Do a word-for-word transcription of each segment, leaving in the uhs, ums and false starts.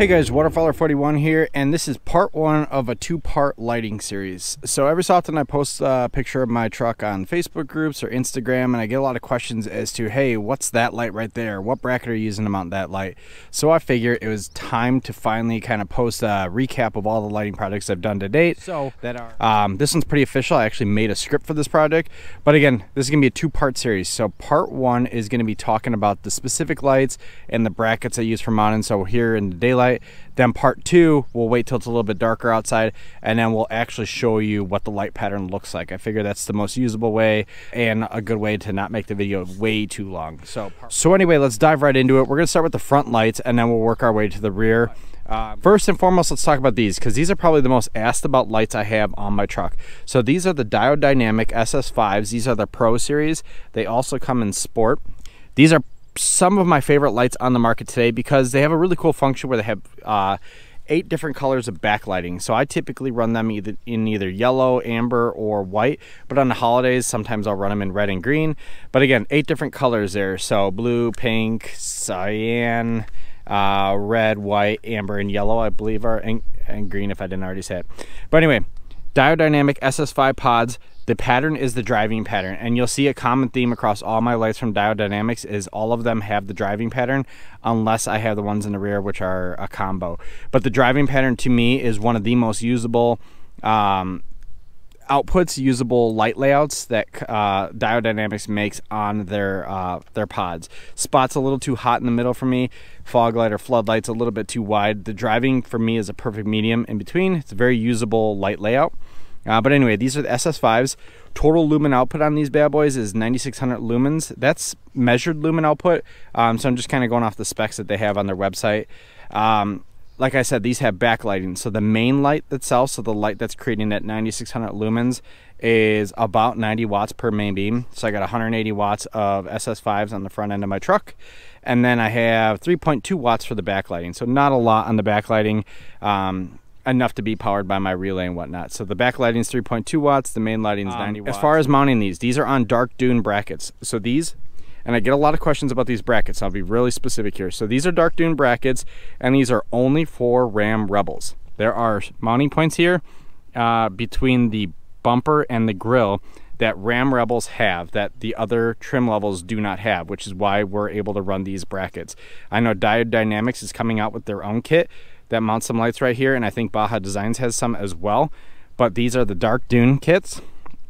Hey guys, Waterfowler forty-one here, and this is part one of a two-part lighting series. So every so often I post a picture of my truck on Facebook groups or Instagram, and I get a lot of questions as to, hey, what's that light right there? What bracket are you using to mount that light? So I figure it was time to finally kind of post a recap of all the lighting projects I've done to date. So that are um, this one's pretty official. I actually made a script for this project, but again, this is gonna be a two-part series. So part one is gonna be talking about the specific lights and the brackets I use for mounting. So here in the daylight. Then part two, we'll wait till it's a little bit darker outside, and then we'll actually show you what the light pattern looks like. I figure that's the most usable way and a good way to not make the video way too long. So, so anyway, let's dive right into it. We're gonna start with the front lights, and then we'll work our way to the rear. Um, First and foremost, let's talk about these, because these are probably the most asked about lights I have on my truck. So these are the Diode Dynamics S S fives. These are the Pro Series. They also come in Sport. These are some of my favorite lights on the market today because they have a really cool function where they have uh, eight different colors of backlighting. So I typically run them either in either yellow, amber, or white, but on the holidays, sometimes I'll run them in red and green. But again, eight different colors there. So blue, pink, cyan, uh, red, white, amber, and yellow, I believe are, and, and green if I didn't already say it. But anyway, Diode Dynamics S S five pods. The pattern is the driving pattern, and you'll see a common theme across all my lights from Diode Dynamics is all of them have the driving pattern, unless I have the ones in the rear, which are a combo. But the driving pattern to me is one of the most usable um, outputs, usable light layouts that uh, Diode Dynamics makes on their uh, their pods. Spot's a little too hot in the middle for me. Fog light or floodlight's a little bit too wide. The driving for me is a perfect medium in between. It's a very usable light layout. Uh, but anyway, these are the S S fives. Total lumen output on these bad boys is ninety-six hundred lumens. That's measured lumen output. Um, so I'm just kind of going off the specs that they have on their website. Um, like I said, these have backlighting. So the main light itself, so the light that's creating that ninety-six hundred lumens, is about ninety watts per main beam. So I got one hundred eighty watts of S S fives on the front end of my truck. And then I have three point two watts for the backlighting. So not a lot on the backlighting. Um, enough to be powered by my relay and whatnot. So the back lighting is three point two watts, the main lighting is um, ninety watts. As far as mounting these, these are on Dark Dune brackets. So these, and I get a lot of questions about these brackets, I'll be really specific here. So these are Dark Dune brackets, and these are only for Ram Rebels. There are mounting points here uh, between the bumper and the grill that Ram Rebels have that the other trim levels do not have, which is why we're able to run these brackets. I know Diode Dynamics is coming out with their own kit that mounts some lights right here, and I think Baja Designs has some as well. But these are the Dark Dune kits,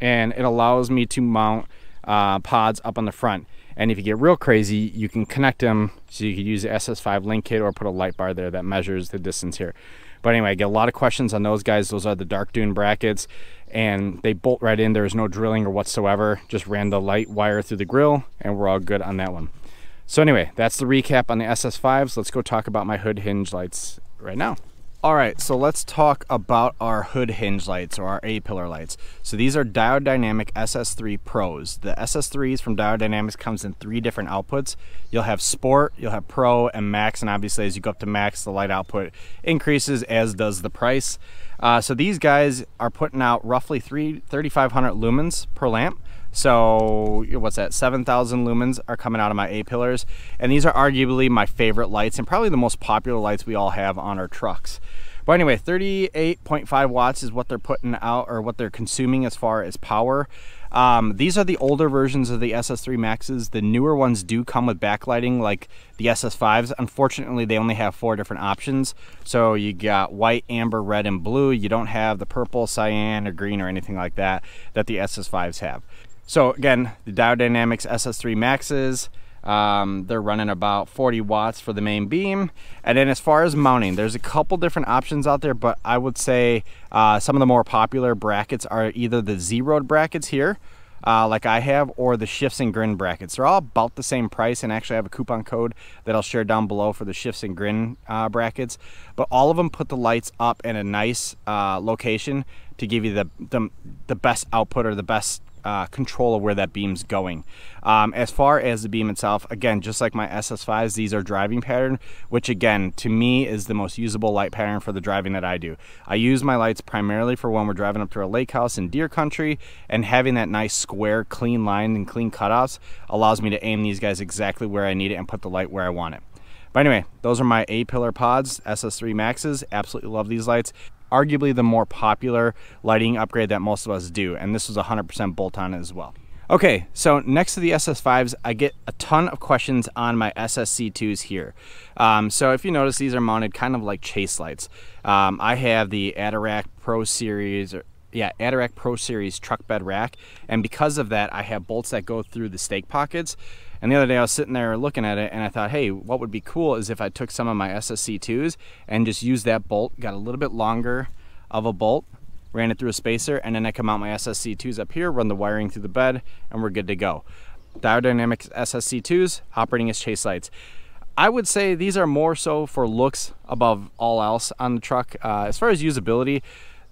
and it allows me to mount uh, pods up on the front. And if you get real crazy, you can connect them, so you could use the S S five link kit or put a light bar there that measures the distance here. But anyway, I get a lot of questions on those guys. Those are the Dark Dune brackets, and they bolt right in. There's no drilling or whatsoever. Just ran the light wire through the grill, and we're all good on that one. So anyway, that's the recap on the S S fives. Let's go talk about my hood hinge lights right now. All right, so let's talk about our hood hinge lights, or our A-pillar lights. So these are Diode Dynamics S S three Pros. The S S threes from Diode Dynamics comes in three different outputs. You'll have Sport, you'll have Pro, and Max, and obviously as you go up to Max, the light output increases, as does the price. Uh, so these guys are putting out roughly thirty-five hundred lumens per lamp. So what's that, seven thousand lumens are coming out of my A-pillars, and these are arguably my favorite lights and probably the most popular lights we all have on our trucks. But anyway, thirty-eight point five watts is what they're putting out, or what they're consuming as far as power. Um, these are the older versions of the S S three Maxes. The newer ones do come with backlighting, like the S S fives. Unfortunately, they only have four different options. So you got white, amber, red, and blue. You don't have the purple, cyan, or green, or anything like that that the S S fives have. So again, the Diode Dynamics S S three Maxes, um, they're running about forty watts for the main beam. And then as far as mounting, there's a couple different options out there, but I would say uh, some of the more popular brackets are either the Z-road brackets here, uh, like I have, or the Shifts and Grin brackets. They're all about the same price, and actually I have a coupon code that I'll share down below for the Shifts and Grin uh, brackets. But all of them put the lights up in a nice uh, location to give you the, the, the best output, or the best Uh, control of where that beam's going. Um, as far as the beam itself, again, just like my S S fives, these are driving pattern, which again, to me, is the most usable light pattern for the driving that I do. I use my lights primarily for when we're driving up to a lake house in deer country, and having that nice square, clean line and clean cutouts allows me to aim these guys exactly where I need it and put the light where I want it. But anyway, those are my A-pillar pods, S S three Maxes. Absolutely love these lights. Arguably the more popular lighting upgrade that most of us do, and this was one hundred percent bolt-on as well. Okay, so next to the S S fives, I get a ton of questions on my S S C twos here. Um, so if you notice, these are mounted kind of like chase lights. Um, I have the Adirac Pro Series, or yeah, Adirac Pro Series truck bed rack, and because of that, I have bolts that go through the stake pockets. And the other day I was sitting there looking at it and I thought, hey, what would be cool is if I took some of my S S C twos and just used that bolt, got a little bit longer of a bolt, ran it through a spacer, and then I can mount my S S C twos up here, run the wiring through the bed, and we're good to go. Diode Dynamics S S C twos operating as chase lights. I would say these are more so for looks above all else on the truck. Uh, as far as usability,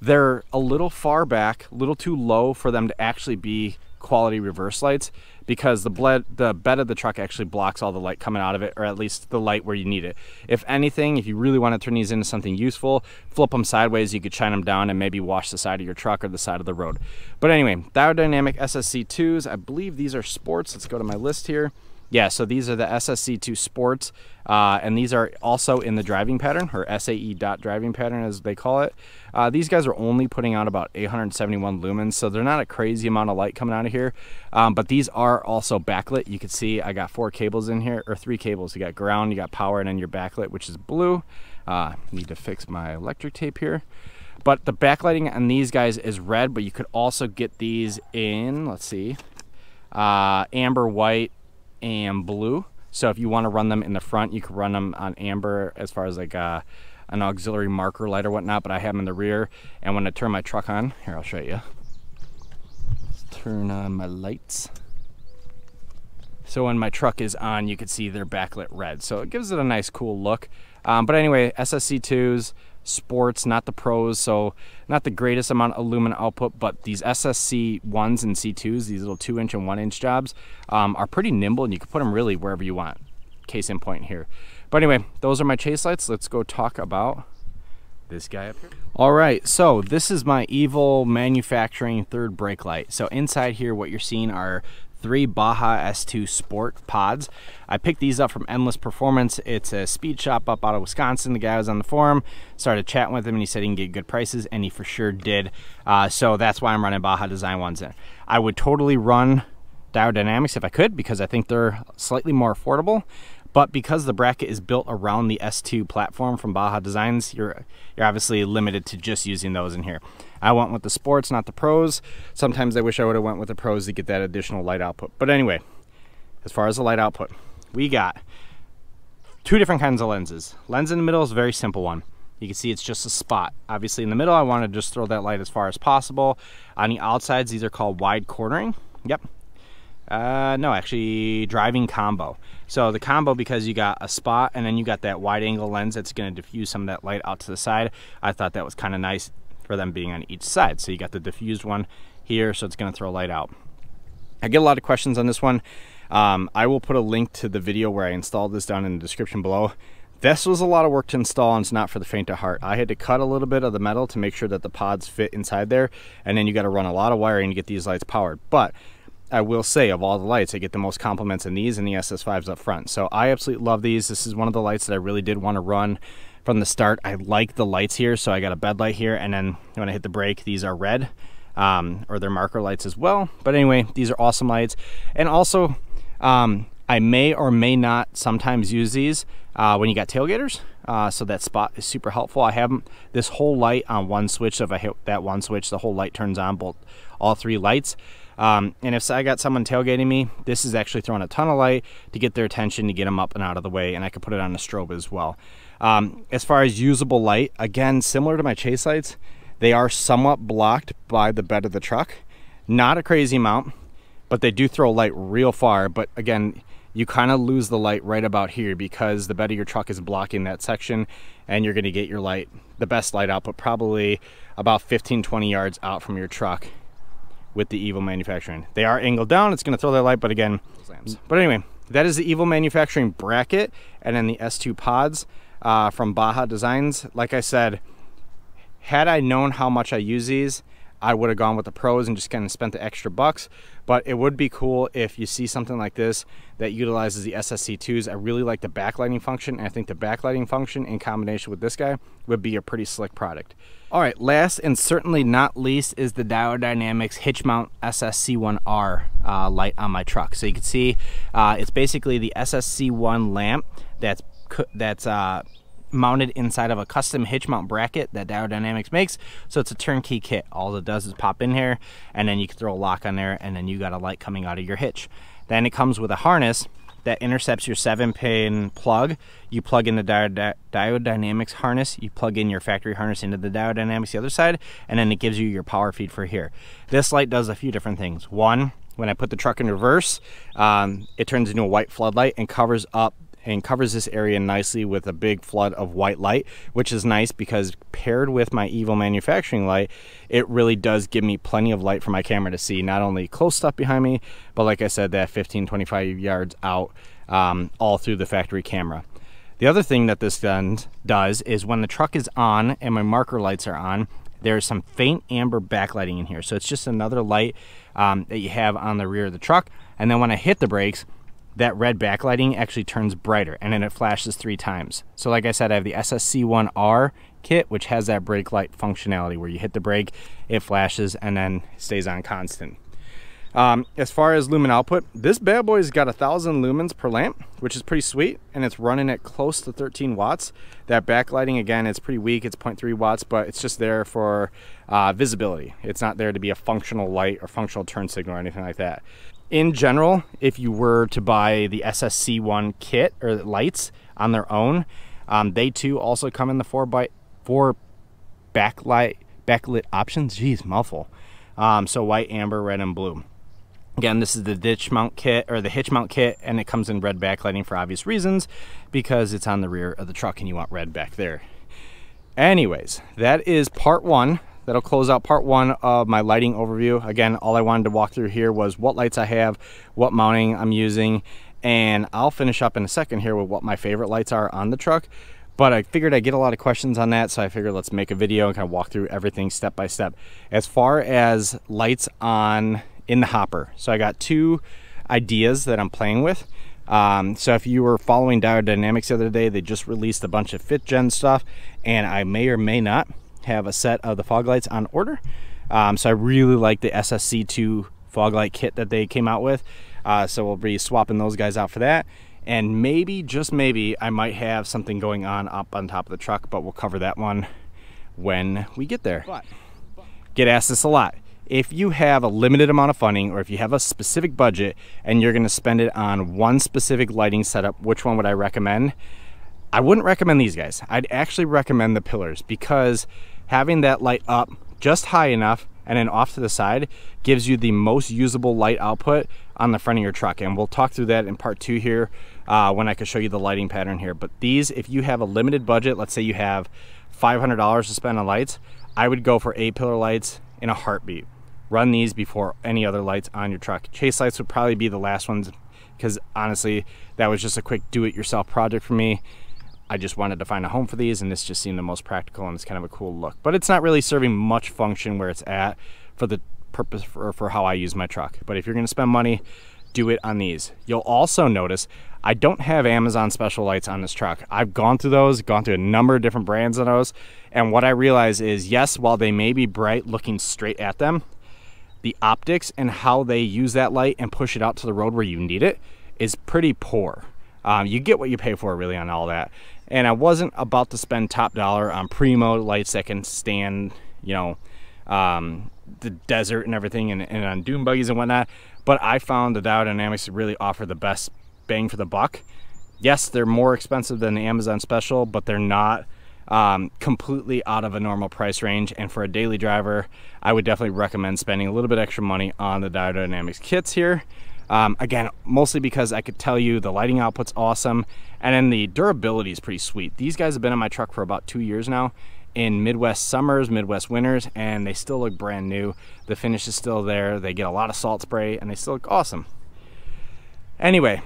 they're a little far back, a little too low for them to actually be quality reverse lights, because the bled, the bed of the truck actually blocks all the light coming out of it, or at least the light where you need it. If anything, if you really want to turn these into something useful, flip them sideways, you could shine them down and maybe wash the side of your truck or the side of the road. But anyway, Diode Dynamic S S C twos, I believe these are sports. Let's go to my list here. Yeah, so these are the S S C two Sports, uh, and these are also in the driving pattern, or S A E dot driving pattern as they call it. Uh, these guys are only putting out about eight hundred seventy-one lumens, so they're not a crazy amount of light coming out of here, um, but these are also backlit. You can see I got four cables in here, or three cables. You got ground, you got power, and then your backlit, which is blue. Uh, need to fix my electric tape here. But the backlighting on these guys is red, but you could also get these in, let's see, uh, amber, white, and blue. So if you want to run them in the front, you can run them on amber as far as like uh, an auxiliary marker light or whatnot, but I have them in the rear. And when I turn my truck on, here, I'll show you. Let's turn on my lights. So when my truck is on, you can see they're backlit red. So it gives it a nice cool look. Um, but anyway, S S C twos, sports, not the pros, so not the greatest amount of lumen output, but these S S C ones and C twos, these little two inch and one inch jobs, um, are pretty nimble, and you can put them really wherever you want, case in point here. But anyway, those are my chase lights. Let's go talk about this guy up here. All right, so this is my Evil manufacturing third brake light. So inside here, what you're seeing are three Baja S two Sport pods. I picked these up from Endless Performance. It's a speed shop up out of Wisconsin. The guy was on the forum, started chatting with him, and he said he can get good prices, and he for sure did. Uh, so that's why I'm running Baja Design ones in. I would totally run Diode Dynamics if I could, because I think they're slightly more affordable. But because the bracket is built around the S two platform from Baja Designs, you're, you're obviously limited to just using those in here. I went with the sports, not the pros. Sometimes I wish I would have went with the pros to get that additional light output. But anyway, as far as the light output, we got two different kinds of lenses. Lens in the middle is a very simple one. You can see it's just a spot. Obviously in the middle, I want to just throw that light as far as possible. On the outsides, these are called wide cornering. Yep. Uh, no, actually driving combo. So the combo, because you got a spot and then you got that wide angle lens that's going to diffuse some of that light out to the side. I thought that was kind of nice for them being on each side. So you got the diffused one here, so it's going to throw light out. I get a lot of questions on this one. Um, I will put a link to the video where I installed this down in the description below. This was a lot of work to install, and it's not for the faint of heart. I had to cut a little bit of the metal to make sure that the pods fit inside there. And then you got to run a lot of wiring to get these lights powered. But I will say, of all the lights, I get the most compliments in these and the S S fives up front. So I absolutely love these. This is one of the lights that I really did want to run from the start. I like the lights here. So I got a bed light here, and then when I hit the brake, these are red, um, or they're marker lights as well. But anyway, these are awesome lights. And also, um, I may or may not sometimes use these uh, when you got tailgaters. Uh, so that spot is super helpful. I have this whole light on one switch. So if I hit that one switch, the whole light turns on, both all three lights. Um, and if I got someone tailgating me, this is actually throwing a ton of light to get their attention, to get them up and out of the way, and I could put it on a strobe as well. Um, as far as usable light, again, similar to my chase lights, they are somewhat blocked by the bed of the truck. Not a crazy amount, but they do throw light real far. But again, you kind of lose the light right about here because the bed of your truck is blocking that section, and you're going to get your light, the best light output, probably about fifteen, twenty yards out from your truck with the Evil manufacturing. They are angled down, it's going to throw that light, but again, but anyway, that is the Evil manufacturing bracket, and then the S two pods uh, from Baja Designs. Like I said, had I known how much I use these, I would have gone with the pros and just kind of spent the extra bucks. but it would be cool if you see something like this that utilizes the S S C twos. I really like the backlighting function, and I think the backlighting function in combination with this guy would be a pretty slick product. All right, last and certainly not least is the Diode Dynamics hitch mount S S C one R uh, light on my truck. So you can see uh, it's basically the S S C one lamp that's that's uh, mounted inside of a custom hitch mount bracket that Diode Dynamics makes. So it's a turnkey kit. All it does is pop in here, and then you can throw a lock on there, and then you got a light coming out of your hitch. Then it comes with a harness that intercepts your seven pin plug. You plug in the Diode, Diode Dynamics harness, you plug in your factory harness into the Diode Dynamics the other side, and then it gives you your power feed for here. This light does a few different things. One, when I put the truck in reverse, um, it turns into a white floodlight and covers up and covers this area nicely with a big flood of white light, which is nice because paired with my Evil manufacturing light, it really does give me plenty of light for my camera to see not only close stuff behind me, but like I said, that fifteen, twenty-five yards out, um, all through the factory camera. The other thing that this then does is when the truck is on and my marker lights are on, there's some faint amber backlighting in here. So it's just another light um, that you have on the rear of the truck. And then when I hit the brakes, that red backlighting actually turns brighter, and then it flashes three times. So like I said, I have the S S C one R kit, which has that brake light functionality where you hit the brake, it flashes, and then stays on constant. Um, as far as lumen output, this bad boy's got a thousand lumens per lamp, which is pretty sweet, and it's running at close to thirteen watts. That backlighting, again, it's pretty weak, it's zero point three watts, but it's just there for uh, visibility. It's not there to be a functional light or functional turn signal or anything like that. In general, if you were to buy the S S C one kit or lights on their own, um, they too also come in the four by four backlight backlit options. Geez, mouthful. Um, so white, amber, red, and blue. Again, this is the ditch mount kit or the hitch mount kit, and it comes in red backlighting for obvious reasons because it's on the rear of the truck and you want red back there. Anyways, that is part one. That'll close out part one of my lighting overview. Again, all I wanted to walk through here was what lights I have, what mounting I'm using, and I'll finish up in a second here with what my favorite lights are on the truck. But I figured I get a lot of questions on that, so I figured let's make a video and kind of walk through everything step by step. As far as lights on in the hopper, so I got two ideas that I'm playing with. Um, so if you were following Diode Dynamics the other day, they just released a bunch of fifth gen stuff, and I may or may not have a set of the fog lights on order. Um, so I really like the S S C two fog light kit that they came out with. Uh, so we'll be swapping those guys out for that. And maybe, just maybe, I might have something going on up on top of the truck, but we'll cover that one when we get there. But, but. Get asked this a lot. If you have a limited amount of funding, or if you have a specific budget and you're gonna spend it on one specific lighting setup, which one would I recommend? I wouldn't recommend these guys. I'd actually recommend the pillars, because having that light up just high enough and then off to the side gives you the most usable light output on the front of your truck. And we'll talk through that in part two here uh, when I can show you the lighting pattern here. But these, if you have a limited budget, let's say you have five hundred dollars to spend on lights, I would go for A-pillar lights in a heartbeat. Run these before any other lights on your truck. Chase lights would probably be the last ones, because honestly, that was just a quick do-it-yourself project for me. I just wanted to find a home for these, and this just seemed the most practical, and it's kind of a cool look. But it's not really serving much function where it's at for the purpose for, for how I use my truck. But if you're gonna spend money, do it on these. You'll also notice I don't have Amazon special lights on this truck. I've gone through those, gone through a number of different brands on those, and what I realize is, yes, while they may be bright looking straight at them, the optics and how they use that light and push it out to the road where you need it is pretty poor. Um, you get what you pay for really on all that. And I wasn't about to spend top dollar on primo lights that can stand, you know, um, the desert and everything, and, and on dune buggies and whatnot. But I found the Diode Dynamics really offer the best bang for the buck. Yes, they're more expensive than the Amazon special, but they're not um, completely out of a normal price range. And for a daily driver, I would definitely recommend spending a little bit extra money on the Diode Dynamics kits here. Um, again, mostly because I could tell you the lighting output's awesome, and then the durability is pretty sweet. These guys have been on my truck for about two years now, in Midwest summers, Midwest winters, and they still look brand new. The finish is still there, they get a lot of salt spray, and they still look awesome. Anyway,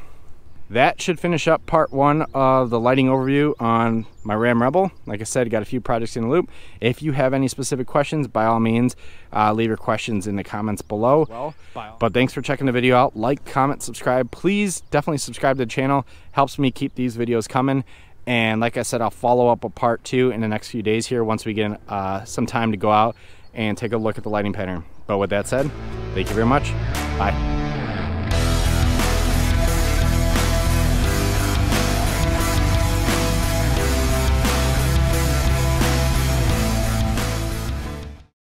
that should finish up part one of the lighting overview on my Ram Rebel. Like I said, got a few projects in the loop. If you have any specific questions, by all means, uh, leave your questions in the comments below. Well, but thanks for checking the video out. Like, comment, subscribe. Please definitely subscribe to the channel. Helps me keep these videos coming. And like I said, I'll follow up a part two in the next few days here once we get uh, some time to go out and take a look at the lighting pattern. But with that said, thank you very much. Bye.